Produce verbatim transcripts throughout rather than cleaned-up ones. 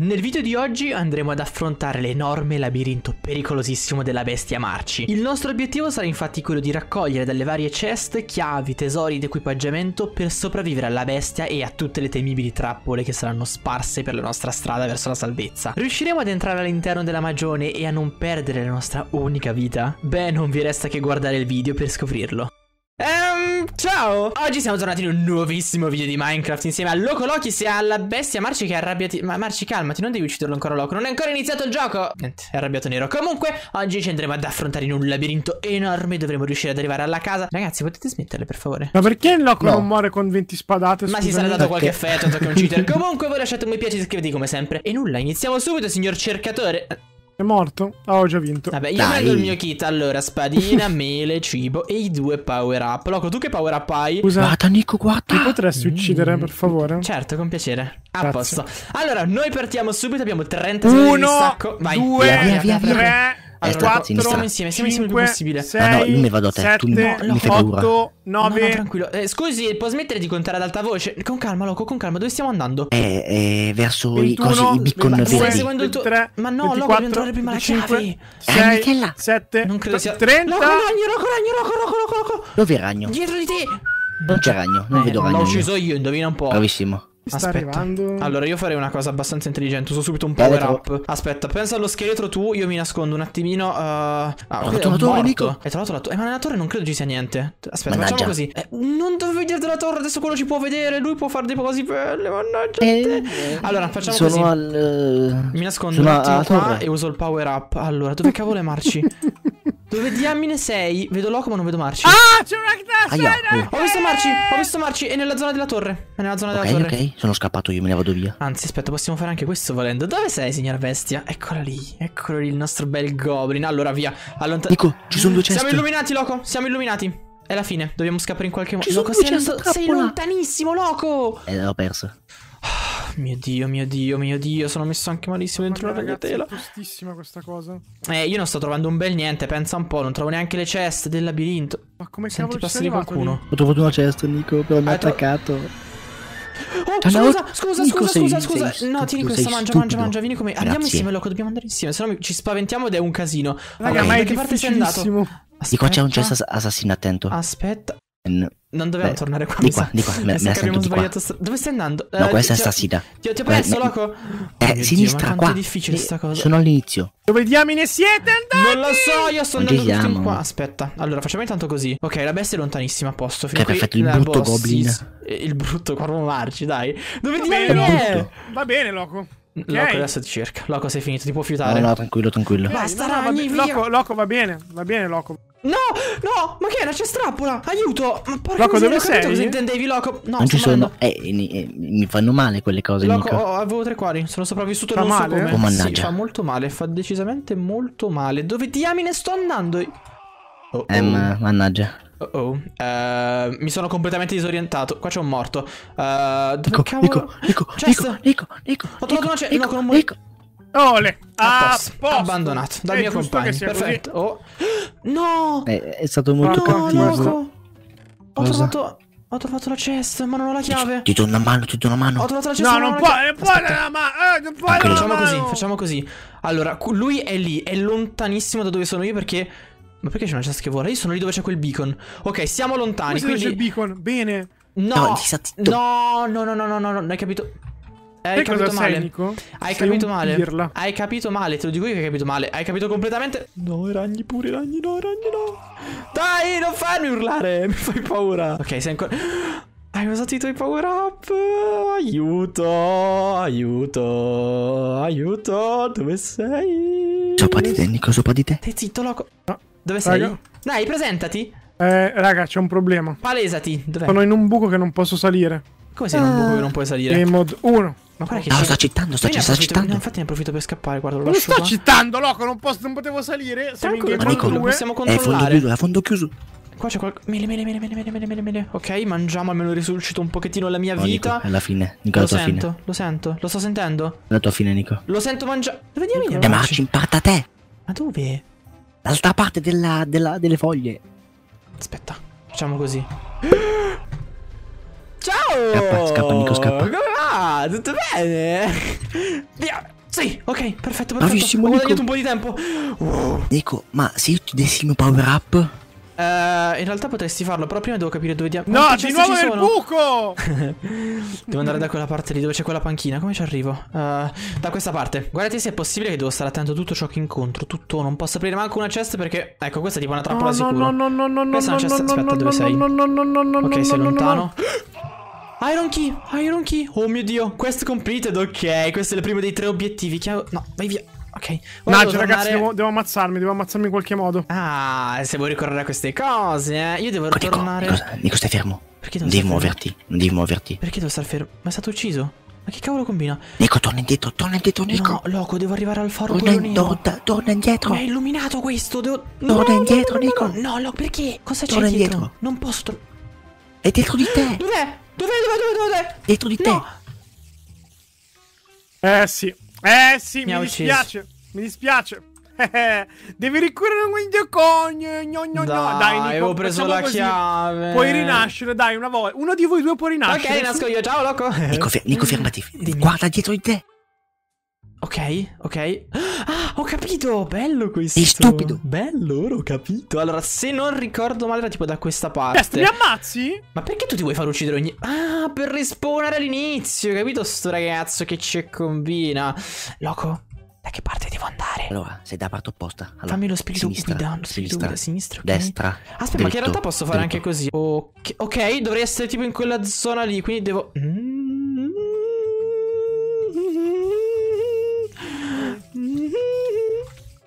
Nel video di oggi andremo ad affrontare l'enorme labirinto pericolosissimo della bestia Marci. Il nostro obiettivo sarà infatti quello di raccogliere dalle varie chest, chiavi, tesori ed equipaggiamento per sopravvivere alla bestia e a tutte le temibili trappole che saranno sparse per la nostra strada verso la salvezza. Riusciremo ad entrare all'interno della magione e a non perdere la nostra unica vita? Beh, non vi resta che guardare il video per scoprirlo. Ehm, um, ciao! Oggi siamo tornati in un nuovissimo video di Minecraft insieme a LocoLochis e alla bestia Marci che è arrabbiati. Ma Marci, calmati, non devi ucciderlo ancora, Loco. Non è ancora iniziato il gioco! Niente, è arrabbiato nero. Comunque, oggi ci andremo ad affrontare in un labirinto enorme. Dovremo riuscire ad arrivare alla casa. Ragazzi, potete smetterle, per favore? Ma perché il Loco no. non muore con venti spadate? Ma si sarà dato perché? qualche effetto, tocca un cheater. Comunque, voi lasciate un mi piace e iscrivetevi come sempre. E nulla, iniziamo subito, signor cercatore. È morto? Ah, oh, ho già vinto. Vabbè, io Dai. prendo il mio kit. Allora, spadina, mele, cibo e i due power up. Loco, tu che power up hai? Scusate, Nico, guarda. Mi potresti mm. uccidere, per favore? Certo, con piacere. A Grazie. posto. Allora, noi partiamo subito. Abbiamo trenta secondi di stacco. Vai. Due, via, via, via, via. tre, allora, quattro, insieme, siamo insieme il più possibile. sei, no, no, io mi vado a te. sette, tu no, no, mi fai otto, nove. No, no, tranquillo. Eh, scusi, può smettere di contare ad alta voce? Con calma, Loco, con calma. Dove stiamo andando? Eh, eh verso ventuno, i cosi, i beacon verdi. Stai seguendo il tuo... Ma no, ventiquattro, Loco, dobbiamo trovare prima la chiave. sei, sette, non credo sia... trenta. Loco, ragno, Loco, ragno, Loco, Loco, Loco. Dove è ragno? Dietro di te. Non c'è ragno, non eh, vedo ragno. L'ho ucciso io, indovina un po'. Bravissimo. Sta Aspetta. arrivando. Allora io farei una cosa abbastanza intelligente. Uso subito un power up. Aspetta, pensa allo scheletro tu. Io mi nascondo un attimino. uh... Ah, ho trovato la torre, Nico. Hai trovato la torre? Eh, ma nella torre non credo ci sia niente. Aspetta, mannaggia. Facciamo così. eh, Non dovevo vedere la torre. Adesso quello ci può vedere. Lui può fare dei cose belle. Mannaggia eh, te. Allora facciamo sono così al... Mi nascondo sono un attimo qua e uso il power up. Allora, dove cavolo è Marci? Dove diamine sei? Vedo Loco ma non vedo Marci. Ah, c'è una casa! Ho visto Marci, ho visto Marci, è nella zona della torre. È nella zona della torre. Ok, ok, sono scappato io, me ne vado via. Anzi, aspetta, possiamo fare anche questo volendo. Dove sei, signora bestia? Eccola lì, eccolo lì il nostro bel goblin. Allora, via, allontana. Ecco, ci sono due ceste. Siamo illuminati, Loco, siamo illuminati. È la fine, dobbiamo scappare in qualche modo. Loco, sei, sei lontanissimo, Loco! Eh, l'ho perso. Mio dio, mio dio, mio dio, sono messo anche malissimo dentro la ragnatela. È tristissima questa cosa. Eh, io non sto trovando un bel niente, pensa un po', non trovo neanche le ceste del labirinto. Ma come si passa di qualcuno? Lì? Ho trovato una cesta, Nico, però mi ha attaccato. Oh, scusa, scusa, Nico, scusa, sei, scusa, sei no, tieni questa, mangia, mangia, mangia, vieni come... Andiamo insieme, Loco, dobbiamo andare insieme, se no ci spaventiamo ed è un casino. Raga, okay. ma è che parte sei andato? Di qua c'è un cesto assassino, attento. Aspetta. Non dovevamo Beh, tornare qua. Di qua, di qua. Me, me abbiamo sbagliato. Qua. Dove stai andando? No, eh, questa è assassina. Ti, ti ho preso, eh, Loco. Eh, oh, sinistra, Dio, qua. È difficile eh, sta cosa. Sono all'inizio. Dove diamine siete andati? Non lo so, io sto non andando tutti in qua. Aspetta, allora facciamo intanto così. Ok, la bestia è lontanissima, a posto. Fino che qui, perfetto, il brutto boss, goblin. Il brutto corvo Marci, dai. Dove diamine è? Va bene, Loco. Loco, okay. adesso ti cerca. Loco, sei finito, ti può fiutare. No, no, tranquillo, tranquillo. Basta, ragni, Loco, Loco, va bene, va bene, Loco. No, no, ma che era? C'è strappola, aiuto. Ma porca Loco, dove sei? Cosa intendevi, Loco? No, non ci sono, eh, eh, mi fanno male quelle cose, Loco. Oh, avevo tre cuori, sono sopravvissuto. Fa non male, so come. Oh, mannaggia. Sì, fa molto male, fa decisamente molto male. Dove diamine sto andando? Oh, oh. Eh, ma, mannaggia. Oh, oh. Uh, mi sono completamente disorientato. Qua c'è un morto. Uh, dove Nico, cavolo? Nico, Nico, Nico, Nico, ho trovato una cesta. Nico, non muore. Ole, a posto. Abbandonato dal è mio compagno. Perfetto. Oh. No, è, è stato molto no, cattivo. Loco. Ho trovato, ho trovato la chest, ma non ho la chiave. Ti, ti do una mano, ti do una mano. Ho trovato la chest. No, non, non può, non può la mano. Facciamo così, facciamo così. Allora, lui è lì, è lontanissimo da dove sono io perché. Ma perché c'è una chest che vuole? Io sono lì dove c'è quel beacon. Ok, siamo lontani. Quindi c'è il beacon. Bene. No, no, no, no, no, no, no, non hai capito. Hai capito male. Hai capito male. Hai capito male, te lo dico io che hai capito male. Hai capito completamente. No, i ragni pure, i ragni no, i ragni no. Dai, non farmi urlare, mi fai paura. Ok, sei ancora. Hai usato i tuoi power up. Aiuto, aiuto, aiuto. Dove sei? Sopra di te, Nico, sopra di te. Stai zitto, Loco. No. Dove sei? Raga. Dai, presentati. Eh, raga, c'è un problema. Palesati. Dov'è? Sono in un buco che non posso salire. Come sei in un buco che non puoi salire? In mod uno. Ma guarda che no, sta citando, sta citando. Infatti ne approfitto per scappare, guarda, lo lascio qua. Non sto citando, Loco, non posso, non potevo salire. Siamo in game mod due. Possiamo controllare. È fondo chiuso. Qua c'è qualcosa. Mele, mele, mele, mele, mele, mele, mele. Ok, mangiamo, almeno risuscito un pochettino la mia no, vita. Nico, alla fine, Nico, lo alla tua sento, fine. Lo sento, lo sto sentendo. La tua fine, Nico. Lo sento mangiare. Dove andiamo? Ma ci imparta te. Ma dove? Dall'altra parte della, della, delle foglie. Aspetta, facciamo così. Ciao! Scappa, scappa, Nico, scappa. Ah, tutto bene? Via. Sì, ok, perfetto, perfetto. Bravissimo, ho guadagnato un po' di tempo. Wow. Nico, ma se io ti dessi il mio power up? Uh, in realtà potresti farlo, però prima devo capire dove diamo. No, di nuovo nel buco! Devo andare da quella parte lì dove c'è quella panchina. Come ci arrivo? Uh, da questa parte. Guardate se è possibile, che devo stare attento a tutto ciò che incontro. Tutto, non posso aprire manco una chest perché... Ecco, questa è tipo una trappola sicura. No, no, no, no, no, questa è una chest. Aspetta, dove sei? Ok, sei lontano. Iron key, Iron key. Oh mio Dio, quest completed, ok. Questo è il primo dei tre obiettivi. Chiaro... No, vai via. Ok. Ora no, devo ragazzi, devo, devo ammazzarmi, devo ammazzarmi in qualche modo. Ah, se vuoi ricorrere a queste cose, eh. Io devo oh, tornare. Nico, Nico, stai fermo. Perché non devi muoverti, non devi muoverti. Perché devo star fermo? Ma è stato ucciso? Ma che cavolo combina? Nico, torna indietro, torna indietro, Nico. No, Loco, devo arrivare al faro quello nero. Torna indietro. Mi è illuminato questo, devo... No, torna no, indietro, no, no, Nico. No, no, Loco, perché? Cosa c'è dietro? Indietro. Non posso... Tor... È dietro di te. Dov'è? Dov'è, dov'è, dov'è, dov'è? Dietro di te. No. Eh, sì. Eh sì, mi, mi dispiace, mi dispiace. Devi ricorrere un videocogne. No, no, dai, no. Dai, Nico, avevo preso la così. chiave. Puoi rinascere, dai, una volta. Uno di voi due può rinascere. Ok, nasco io, ciao, Loco. Nico, fer Nico fermati. Dimmi. Guarda dietro di te. Ok, ok. Ah, ho capito, bello questo. Sei stupido. Bello, ora ho capito. Allora, se non ricordo male, era tipo da questa parte. Test, mi ammazzi? Ma perché tu ti vuoi far uccidere ogni... Ah, per respawnare all'inizio, capito sto ragazzo che ci combina. Loco, da che parte devo andare? Allora, sei da parte opposta. Allora, fammi lo spirito sinistra, guida, lo spirito sinistra, guida, sinistra, okay. Destra. Aspetta, dritto, ma che in realtà posso fare dritto. anche così. Ok, ok, dovrei essere tipo in quella zona lì, quindi devo... Mm.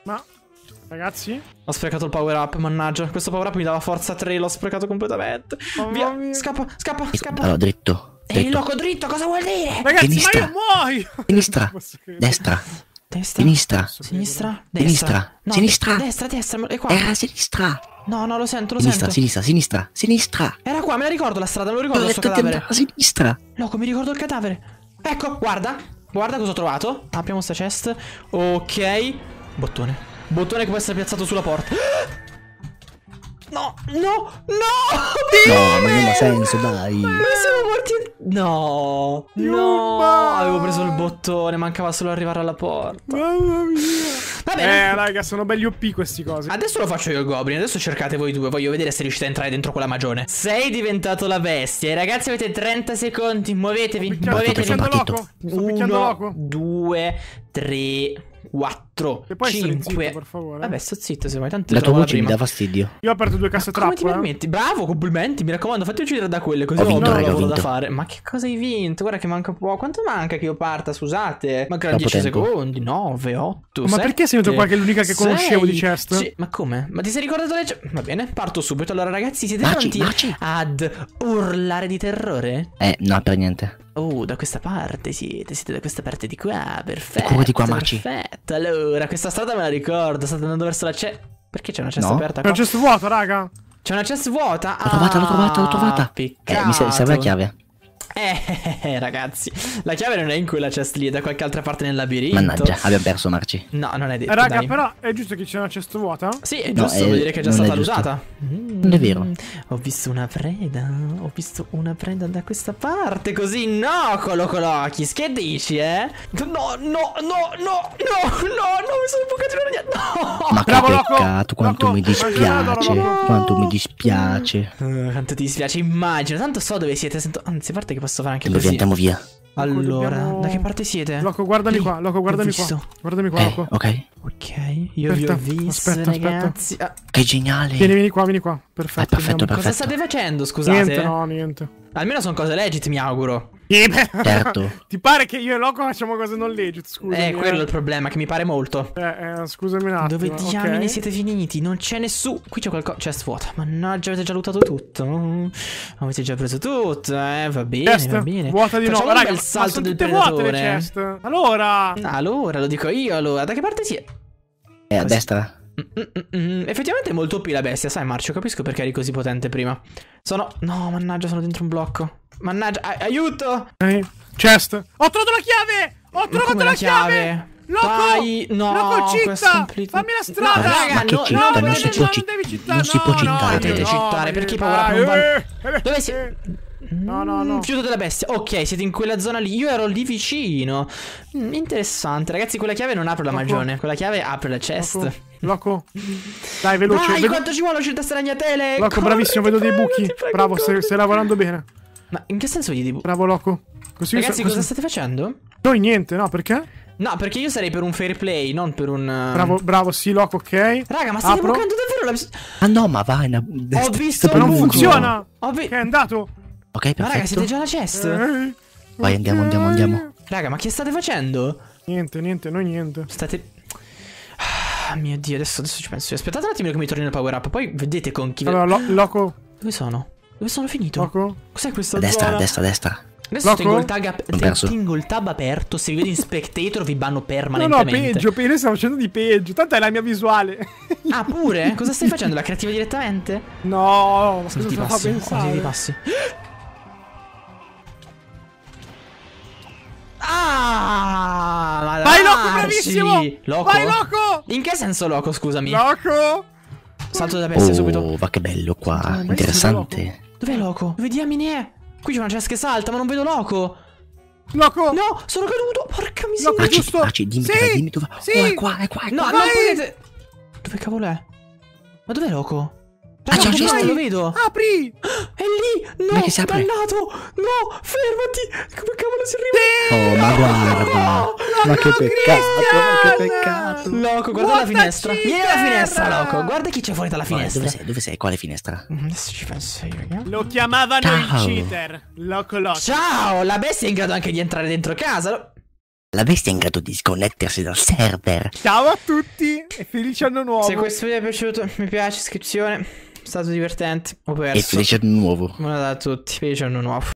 Ma, ragazzi, ho sprecato il power up, mannaggia. Questo power up mi dava forza tre, l'ho sprecato completamente. Oh, via, mia. scappa, scappa, scappa. Allora, dritto, dritto. Ehi, Loco, dritto, cosa vuol dire? Ragazzi, sinistra. ma io muoio Sinistra, destra, destra, sinistra, sinistra, destra, no, sinistra, destra, destra, e qua. Era sinistra. No, no, lo sento, lo sinistra, sento Sinistra, sinistra, sinistra, sinistra. Era qua, me la ricordo la strada, me lo ricordo sto cadavere. A sinistra. Loco, mi ricordo il cadavere. Ecco, guarda, guarda cosa ho trovato. Apriamo sta chest, ok. Bottone. Bottone che può essere piazzato sulla porta. No, no, no. No, ma non ha senso, dai. Ma noi siamo morti. No, no. Avevo preso il bottone, mancava solo arrivare alla porta. Mamma mia. Va bene. Eh, raga, sono belli O P questi cose. Adesso lo faccio io il Goblin, adesso cercate voi due. Voglio vedere se riuscite a entrare dentro quella magione. Sei diventato la bestia. Ragazzi, avete trenta secondi, muovetevi. Muovetevi. uno, due, tre, quattro. E poi cinque. Stare zitto, per favore. Vabbè, sto zitto, se vuoi. Tanto la tua voce mi dà fastidio. Io ho aperto due casse trappola. Ma come ti permetti? Bravo, complimenti. Mi raccomando, fatti uccidere da quelle, così ho un lavoro da fare. Ma che cosa hai vinto? Guarda che manca un po'. Quanto manca che io parta? Scusate. Mancano dieci secondi. nove, otto. Ma perché sei venuto qua che è l'unica che conoscevo di chest? Sì, ma come? Ma ti sei ricordato le... Va bene, parto subito. Allora, ragazzi, siete pronti ad urlare di terrore? Eh, no, per niente. Oh, da questa parte siete, siete da questa parte di qua, perfetto. Come di qua, Marci? Perfetto, allora, questa strada me la ricordo, state andando verso la cesta. Perché c'è una cesta no. aperta qua? C'è una cesta vuota, raga. C'è una cesta vuota? L'ho trovata, ah, l'ho trovata, l'ho trovata. Eh, mi serve la chiave. Eh, ragazzi, la chiave non è in quella chest lì, è da qualche altra parte nel labirinto. Mannaggia, abbiamo perso, Marci. No, non è detto, raga, dai. Però è giusto che c'è una chest vuota? Sì, è giusto, no, è, vuol dire che è già stata usata. mm, Non è vero. Ho visto una preda, ho visto una preda da questa parte, così no, LocoLochis, che dici, eh? No, no, no, no, no, no, no, mi sono bucato in niente. No. Ma che peccato, quanto Loco. mi dispiace, no. quanto mi dispiace uh, Quanto ti dispiace, immagino, tanto so dove siete, sento, anzi, parte che posso fare anche così. Andiamo via. Allora, dobbiamo... da che parte siete? Loco, guardami lì. qua, Loco, guardami qua. Guardami qua, eh, Loco. Ok. Ok, io aspetta, vi ho visto, aspetta, ragazzi. Aspetta. Ah. Che geniale. Vieni, vieni qua, vieni qua. Perfetto. Ah, perfetto, perfetto. Cosa state facendo, scusate? Niente, no, niente. Almeno sono cose legit, mi auguro. Certo. Ti pare che io e Loco facciamo cose non legit, scusami. Eh, quello è il problema, che mi pare molto. Eh, eh scusami un attimo. Dove diamine okay. siete finiti? Non c'è nessuno. Qui c'è qualcosa. C'è svuota. Mannaggia, avete già lootato tutto. Avete già preso tutto, eh. Va bene, Test. va bene. Vuota di nuovo. Raga, il salto del predatore. Chest. Allora. Allora, lo dico io, allora. Da che parte si è? Eh, a Così. destra. Mm, mm, mm. Effettivamente è molto O P la bestia, sai Marcio, capisco perché eri così potente prima. Sono... No, mannaggia, sono dentro un blocco. Mannaggia, aiuto! Hey, chest! Ho trovato la chiave! Ho trovato la, la chiave! chiave. Loco! Vai, no, Loco, citta! Fammi la strada! No, raga, no, città, no, non, non, non devi cittare! Non si può cittare! No, non potete no, cittare, no, perché i power up non vanno... Dove si... No, no, no. Fiuto della bestia. Ok, siete in quella zona lì. Io ero lì vicino. Mm, interessante. Ragazzi, quella chiave non apre la magione. Quella chiave apre la chest. Loco. Loco. Dai, veloce. Dai, vedo... quanto ci vuole uscire da stragnatele? Loco, corri, bravissimo, vedo prego, dei buchi. Prego, bravo, stai, stai lavorando bene. Ma in che senso gli dico? Bravo, Loco. Così ragazzi, so, cosa così... state facendo? Noi niente, no, perché? No, perché io sarei per un fair play, non per un... Uh... Bravo, bravo, sì, Loco, ok. Raga, ma stai bloccando davvero la... Ah no, ma vai, una... Ho visto un non funziona! Ho vi... È andato! Ok, perfetto. Ma raga, siete già alla chest? Eh, vai, andiamo, andiamo, andiamo. Raga, ma che state facendo? Niente, niente, noi niente. State... Ah, mio Dio, adesso, adesso ci penso. Aspettate un attimo che mi torni il power up, poi vedete con chi... Allora, lo Loco... Dove sono? Dove sono finito? Loco? Cos'è questa zona? A destra, a destra, a destra. Adesso Loco? tengo il tag, tengo il tab aperto. Se vi vedo in spectator vi banno permanentemente. No, no, peggio, peggio. Noi stiamo facendo di peggio. Tanto è la mia visuale. Ah, pure? Cosa stai facendo? La creativa direttamente? No, ma cosa ti fa pensare? Ti passi. Ah, ma vai, Loco, bravissimo! Loco? Vai, Loco! In che senso, Loco, scusami? Loco! Salto da bestia oh, subito. Ma che bello qua. Dov'è interessante. Dov'è Loco? Dove diamine è? Qui c'è una chest che salta, ma non vedo Loco. Loco! No, sono caduto! Porca miseria! Loco, giusto! Facci, dimmi sì, tu vai, dimmi tu vai. Sì. Oh, è qua, è qua, è qua. No, non potete... Dove cavolo è? Ma dov'è Loco? Ah, c'è un cesto, lo vedo! Apri! È lì! No, è dannato! No, fermati! Come cavolo si arriva? Oh, ma guarda! Oh, ma che peccato, ma che peccato! Loco, guarda la finestra! Vieni alla finestra, Loco! Guarda chi c'è fuori dalla finestra! Dove sei? Dove sei? Quale finestra? Adesso ci penso io, ragazzi. Lo chiamavano il cheater! LocoLochis! Ciao! La bestia è in grado anche di entrare dentro casa! La bestia è in grado di sconnettersi dal server! Ciao a tutti! E felice anno nuovo! Se questo video vi è piaciuto, mi piace, iscrizione... È stato divertente. Ho perso. E felice anno nuovo. Buona da tutti. Felice anno nuovo.